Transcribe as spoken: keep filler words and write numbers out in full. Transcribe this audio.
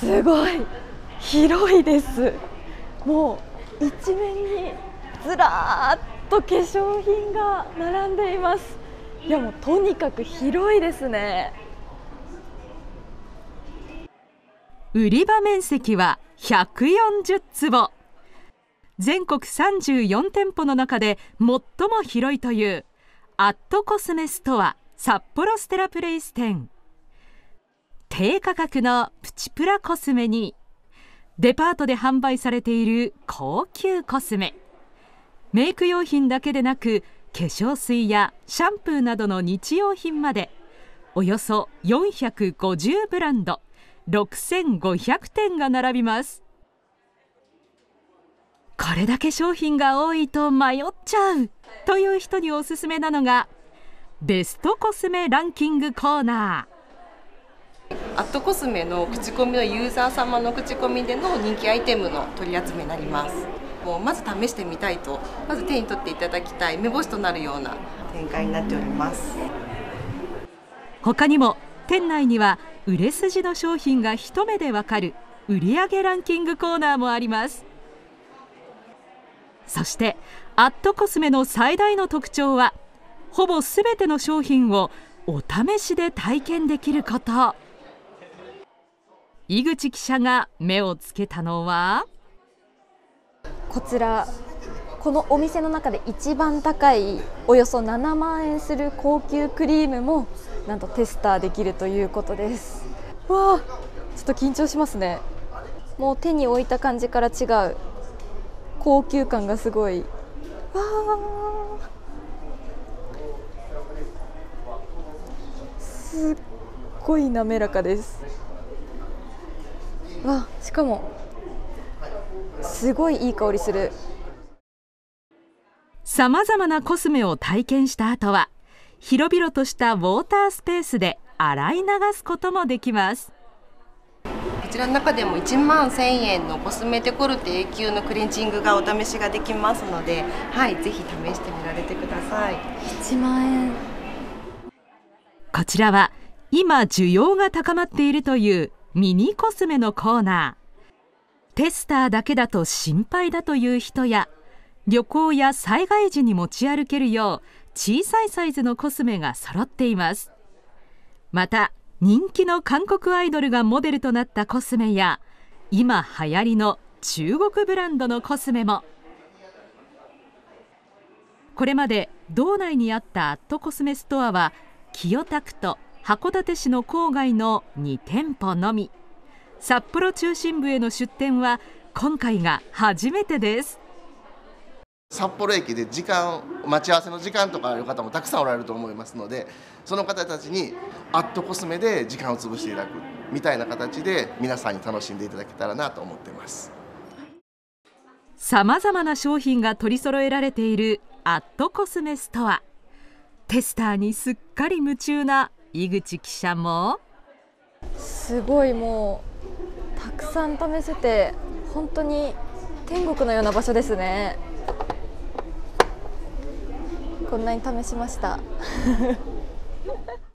すごい広いです。もう一面にずらーっと化粧品が並んでいます。いやもうとにかく広いですね。売り場面積はひゃくよんじゅうつぼ、全国さんじゅうよんてんぽの中で最も広いというアットコスメストア札幌ステラプレイス店。低価格のプチプラコスメにデパートで販売されている高級コスメ、メイク用品だけでなく化粧水やシャンプーなどの日用品までおよそよんひゃくごじゅうブランド、ろくせんごひゃくてんが並びます。これだけ商品が多いと迷っちゃうという人におすすめなのがベストコスメランキングコーナー。アットコスメの口コミのユーザー様の口コミでの人気アイテムの取り集めになります。もうまず試してみたいと、まず手に取っていただきたい目星となるような展開になっております。他にも店内には売れ筋の商品が一目でわかる売上ランキングコーナーもあります。そしてアットコスメの最大の特徴はほぼすべての商品をお試しで体験できること。井口記者が目をつけたのはこちら、このお店の中で一番高いおよそななまんえんする高級クリームもなんとテスターできるということです。わあ、ちょっと緊張しますね。もう手に置いた感じから違う高級感がすごい。わあ、すっごい滑らかです。わあ、しかもすごいいい香りする。さまざまなコスメを体験した後は、広々としたウォータースペースで洗い流すこともできます。こちらの中でもいちまんせんえんのコスメデコルテ A 級のクレンジングがお試しができますので、はい、ぜひ試してみられてください。いちまんえん。こちらは今需要が高まっているというミニコスメのコーナー。テスターだけだと心配だという人や、旅行や災害時に持ち歩けるよう小さいサイズのコスメが揃っています。また人気の韓国アイドルがモデルとなったコスメや、今流行りの中国ブランドのコスメも。これまで道内にあったアットコスメストアは清田区と函館市の郊外のにてんぽのみ。札幌中心部への出店は今回が初めてです。札幌駅で時間待ち合わせの時間とかある方もたくさんおられると思いますので、その方たちにアットコスメで時間を潰していただくみたいな形で皆さんに楽しんでいただけたらなと思っています。さまざまな商品が取り揃えられているアットコスメストア。テスターにすっかり夢中な井口記者も、すごいもうたくさん試せて本当に天国のような場所ですね。こんなに試しました